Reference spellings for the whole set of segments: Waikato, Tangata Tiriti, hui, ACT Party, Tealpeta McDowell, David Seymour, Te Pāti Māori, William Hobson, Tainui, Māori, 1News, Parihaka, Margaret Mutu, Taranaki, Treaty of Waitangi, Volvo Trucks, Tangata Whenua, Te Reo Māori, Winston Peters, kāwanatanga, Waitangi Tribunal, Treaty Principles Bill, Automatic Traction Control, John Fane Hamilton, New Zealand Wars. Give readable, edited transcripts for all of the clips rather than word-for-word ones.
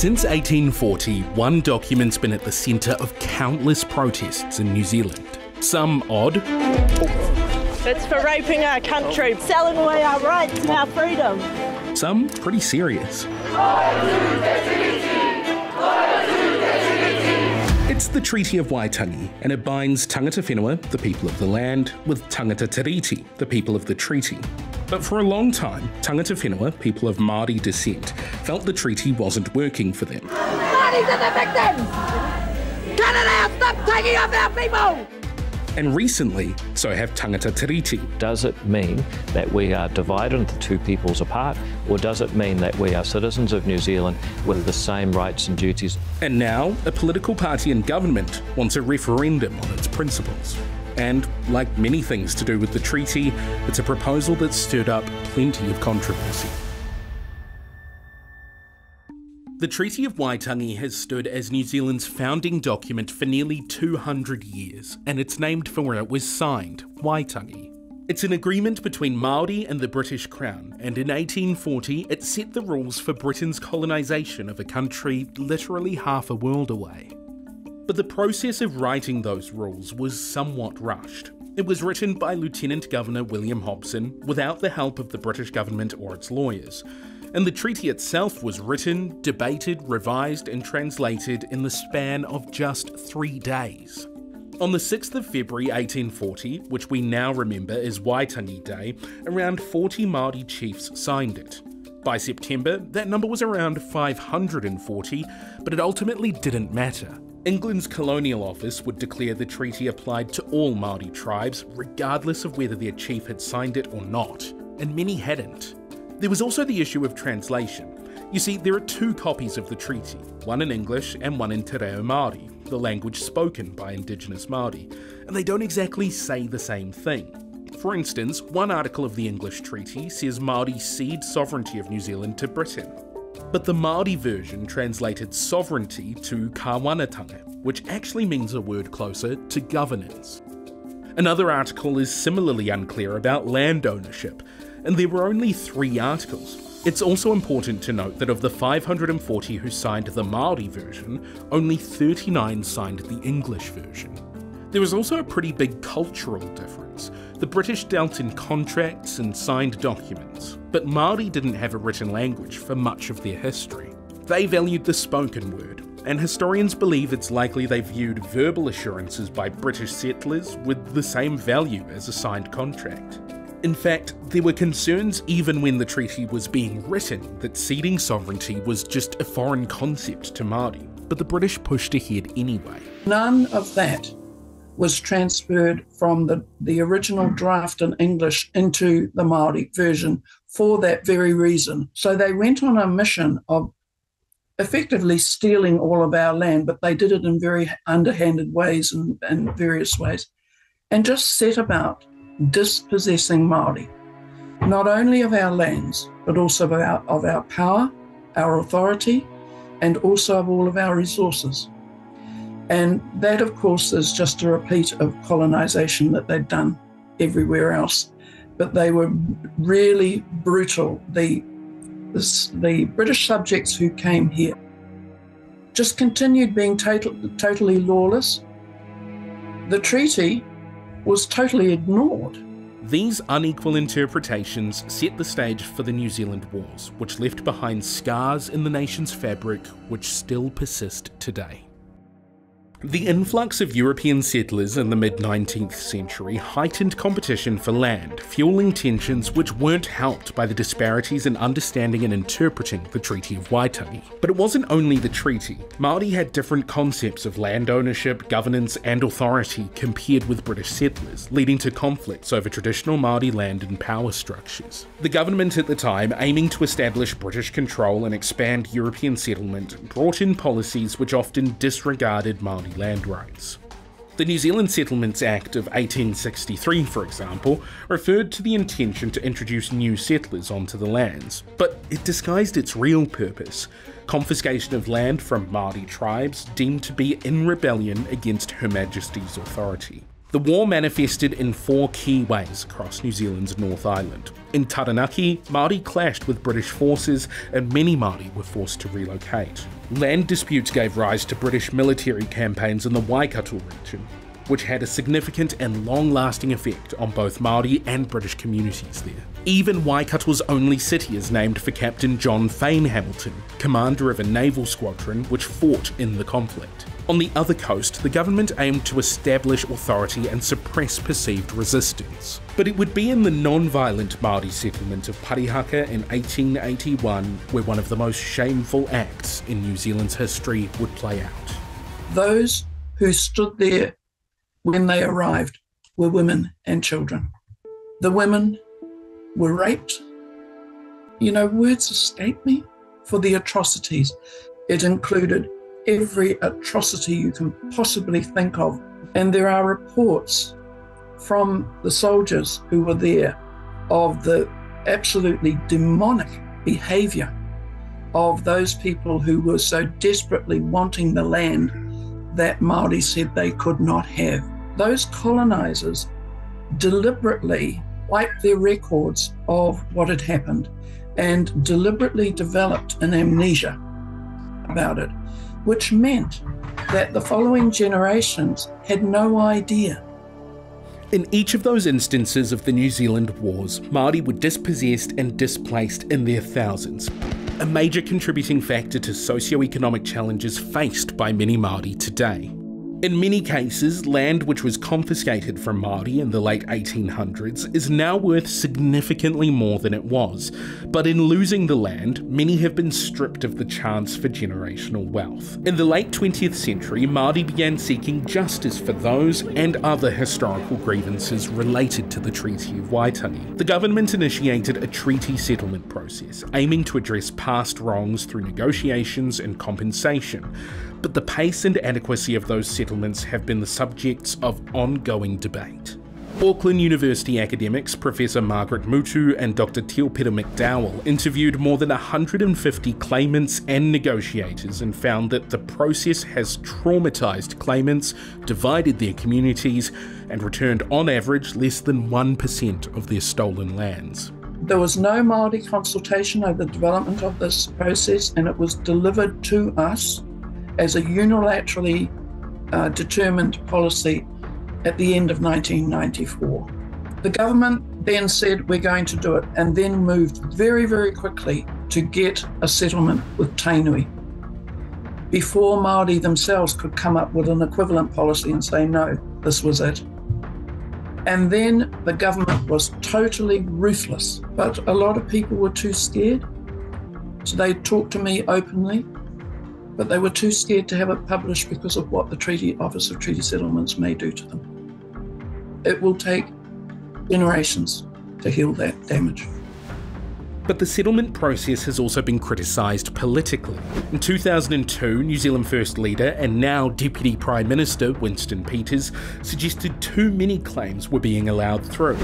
Since 1840, one document's been at the centre of countless protests in New Zealand. Some odd. It's for raping our country, selling away our rights and our freedom. Some pretty serious. It's the Treaty of Waitangi, and it binds Tangata Whenua, the people of the land, with Tangata Tiriti, the people of the treaty. But for a long time, Tangata Whenua, people of Māori descent, felt the treaty wasn't working for them. Māoris are the victims! Cut it out! Stop taking off our people! And recently, so have Tangata Tiriti. Does it mean that we are divided into two peoples apart, or does it mean that we are citizens of New Zealand with the same rights and duties? And now, a political party and government wants a referendum on its principles. And, like many things to do with the treaty, it's a proposal that's stirred up plenty of controversy. The Treaty of Waitangi has stood as New Zealand's founding document for nearly 200 years, and it's named for where it was signed, Waitangi. It's an agreement between Māori and the British Crown, and in 1840 it set the rules for Britain's colonisation of a country literally half a world away. But the process of writing those rules was somewhat rushed. It was written by Lieutenant Governor William Hobson without the help of the British government or its lawyers, and the treaty itself was written, debated, revised and translated in the span of just 3 days. On the 6th of February 1840, which we now remember as Waitangi Day, around 40 Māori chiefs signed it. By September, that number was around 540, but it ultimately didn't matter. England's Colonial Office would declare the treaty applied to all Māori tribes, regardless of whether their chief had signed it or not, and many hadn't. There was also the issue of translation. You see, there are two copies of the treaty, one in English and one in Te Reo Māori, the language spoken by Indigenous Māori, and they don't exactly say the same thing. For instance, one article of the English treaty says Māori cede sovereignty of New Zealand to Britain. But the Māori version translated sovereignty to kāwanatanga, which actually means a word closer to governance. Another article is similarly unclear about land ownership, and there were only 3 articles. It's also important to note that of the 540 who signed the Māori version, only 39 signed the English version. There was also a pretty big cultural difference. The British dealt in contracts and signed documents, but Māori didn't have a written language for much of their history. They valued the spoken word, and historians believe it's likely they viewed verbal assurances by British settlers with the same value as a signed contract. In fact, there were concerns even when the treaty was being written that ceding sovereignty was just a foreign concept to Māori, but the British pushed ahead anyway. None of that was transferred from the original draft in English into the Māori version for that very reason. So they went on a mission of effectively stealing all of our land, but they did it in very underhanded ways and various ways, and just set about dispossessing Māori, not only of our lands, but also of our power, our authority, and also of all of our resources. And that, of course, is just a repeat of colonisation that they'd done everywhere else. But they were really brutal. The British subjects who came here just continued being totally lawless. The treaty was totally ignored. These unequal interpretations set the stage for the New Zealand Wars, which left behind scars in the nation's fabric which still persist today. The influx of European settlers in the mid-19th century heightened competition for land, fueling tensions which weren't helped by the disparities in understanding and interpreting the Treaty of Waitangi. But it wasn't only the treaty. Māori had different concepts of land ownership, governance and authority compared with British settlers, leading to conflicts over traditional Māori land and power structures. The government at the time, aiming to establish British control and expand European settlement, brought in policies which often disregarded Māori land rights. The New Zealand Settlements Act of 1863, for example, referred to the intention to introduce new settlers onto the lands, but it disguised its real purpose: confiscation of land from Māori tribes deemed to be in rebellion against Her Majesty's authority. The war manifested in four key ways across New Zealand's North Island. In Taranaki, Māori clashed with British forces and many Māori were forced to relocate. Land disputes gave rise to British military campaigns in the Waikato region, which had a significant and long-lasting effect on both Māori and British communities there. Even Waikato's only city is named for Captain John Fane Hamilton, commander of a naval squadron which fought in the conflict. On the other coast, the government aimed to establish authority and suppress perceived resistance. But it would be in the non-violent Māori settlement of Parihaka in 1881 where one of the most shameful acts in New Zealand's history would play out. Those who stood there when they arrived were women and children. The women were raped. You know, words escape me for the atrocities. It included every atrocity you can possibly think of. And there are reports from the soldiers who were there of the absolutely demonic behaviour of those people who were so desperately wanting the land that Māori said they could not have. Those colonisers deliberately wiped their records of what had happened and deliberately developed an amnesia about it, which meant that the following generations had no idea. In each of those instances of the New Zealand Wars, Māori were dispossessed and displaced in their thousands, a major contributing factor to socio-economic challenges faced by many Māori today. In many cases, land which was confiscated from Māori in the late 1800s is now worth significantly more than it was, but in losing the land, many have been stripped of the chance for generational wealth. In the late 20th century, Māori began seeking justice for those and other historical grievances related to the Treaty of Waitangi. The government initiated a treaty settlement process, aiming to address past wrongs through negotiations and compensation, but the pace and adequacy of those settlements have been the subjects of ongoing debate. Auckland University academics Professor Margaret Mutu and Dr. Tealpeta McDowell interviewed more than 150 claimants and negotiators and found that the process has traumatised claimants, divided their communities, and returned on average less than 1% of their stolen lands. There was no Māori consultation over the development of this process, and it was delivered to us as a unilaterally determined policy at the end of 1994. The government then said, we're going to do it, and then moved very, very quickly to get a settlement with Tainui before Māori themselves could come up with an equivalent policy and say, no, this was it. And then the government was totally ruthless, but a lot of people were too scared. So they talked to me openly, but they were too scared to have it published because of what the Treaty Office of Treaty Settlements may do to them. It will take generations to heal that damage. But the settlement process has also been criticised politically. In 2002, New Zealand First Leader and now Deputy Prime Minister Winston Peters suggested too many claims were being allowed through.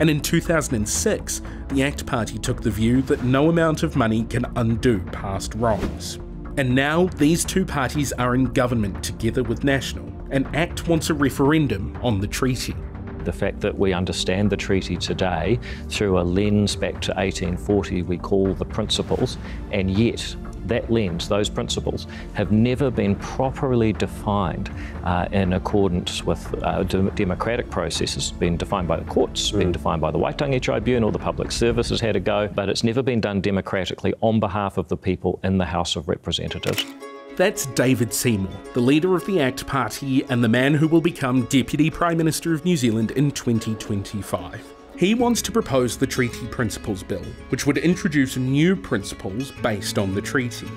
And in 2006, the ACT Party took the view that no amount of money can undo past wrongs. And now these two parties are in government together with National, and ACT wants a referendum on the treaty. The fact that we understand the treaty today through a lens back to 1840 we call the principles, and yet that lens, those principles, have never been properly defined in accordance with democratic processes, been defined by the courts, been defined by the Waitangi Tribunal, the Public Services had a go, but it's never been done democratically on behalf of the people in the House of Representatives. That's David Seymour, the leader of the ACT Party and the man who will become Deputy Prime Minister of New Zealand in 2025. He wants to propose the Treaty Principles Bill, which would introduce new principles based on the treaty.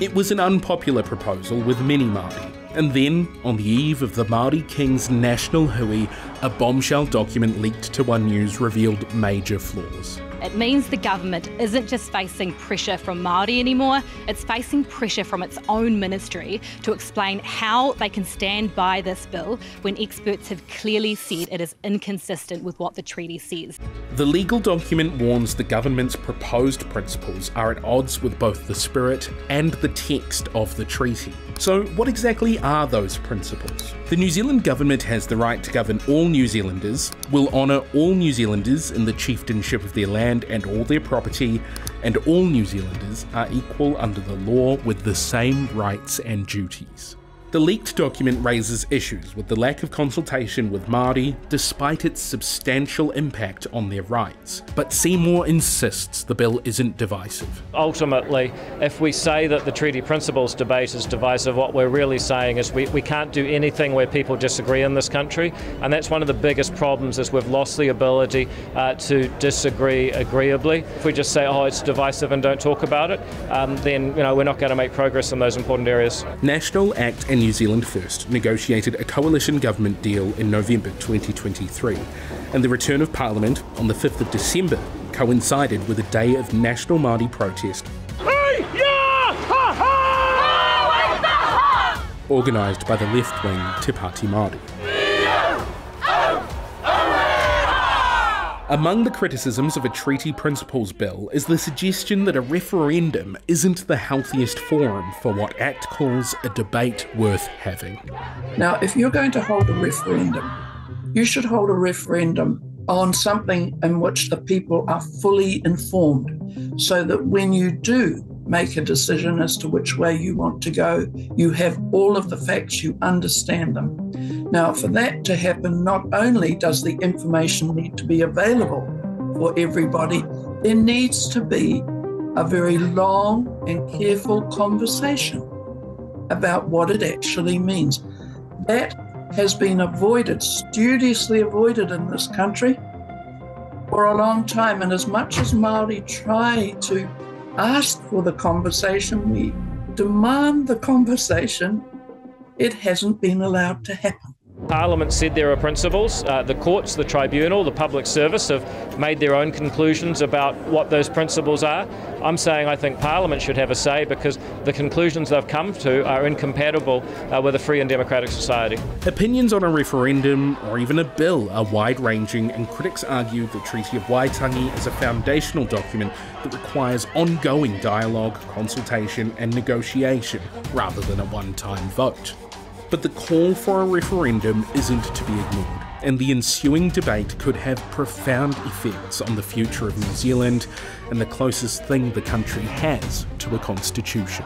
It was an unpopular proposal with many Māori, and then, on the eve of the Māori King's national hui, a bombshell document leaked to 1News revealed major flaws. It means the government isn't just facing pressure from Māori anymore, it's facing pressure from its own ministry to explain how they can stand by this bill when experts have clearly said it is inconsistent with what the treaty says. The legal document warns the government's proposed principles are at odds with both the spirit and the text of the treaty. So what exactly are those principles? The New Zealand government has the right to govern all New Zealanders, will honour all New Zealanders in the chieftainship of their land and all their property, and all New Zealanders are equal under the law with the same rights and duties. The leaked document raises issues with the lack of consultation with Māori, despite its substantial impact on their rights. But Seymour insists the bill isn't divisive. Ultimately, if we say that the treaty principles debate is divisive, what we're really saying is we can't do anything where people disagree in this country. And that's one of the biggest problems, is we've lost the ability to disagree agreeably. If we just say, oh, it's divisive and don't talk about it, then we're not going to make progress in those important areas. National, ACT and New Zealand First negotiated a coalition government deal in November 2023, and the return of Parliament on the 5th of December coincided with a day of national Māori protest organised by the left-wing Te Pāti Māori. Among the criticisms of a treaty principles bill is the suggestion that a referendum isn't the healthiest forum for what ACT calls a debate worth having. Now, if you're going to hold a referendum, you should hold a referendum on something in which the people are fully informed, so that when you do make a decision as to which way you want to go, you have all of the facts, you understand them. Now, for that to happen, not only does the information need to be available for everybody, there needs to be a very long and careful conversation about what it actually means. That has been avoided, studiously avoided in this country for a long time. And as much as Māori try to ask for the conversation, we demand the conversation, it hasn't been allowed to happen. Parliament said there are principles. The courts, the tribunal, the public service have made their own conclusions about what those principles are. I'm saying I think Parliament should have a say, because the conclusions they've come to are incompatible with a free and democratic society. Opinions on a referendum or even a bill are wide-ranging, and critics argue the Treaty of Waitangi is a foundational document that requires ongoing dialogue, consultation and negotiation rather than a one-time vote. But the call for a referendum isn't to be ignored, and the ensuing debate could have profound effects on the future of New Zealand and the closest thing the country has to a constitution.